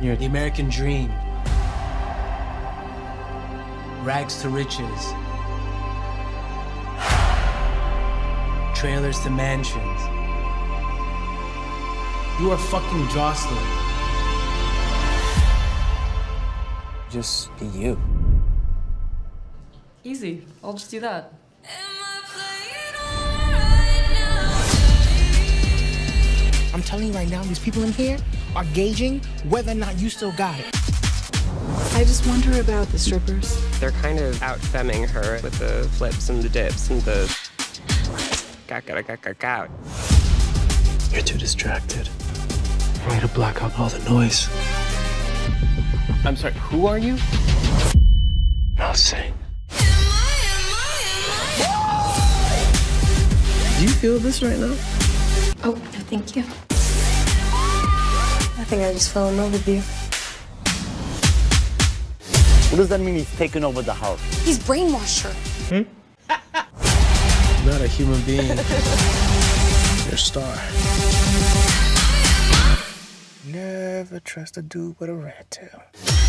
You're the American dream. Rags to riches. Trailers to mansions. You are fucking Jocelyn. Just be you. Easy. I'll just do that. I'm telling you right now, these people in here are gauging whether or not you still got it. I just wonder about the strippers. They're kind of out-femming her with the flips and the dips and the... You're too distracted. I need to block out all the noise. I'm sorry, who are you? I'll say. Do you feel this right now? Oh, no, thank you. I think I just fell in love with you. What does that mean he's taken over the house? He's brainwashed her. Hmm? Not a human being. You're a star. Never trust a dude with a rat tail.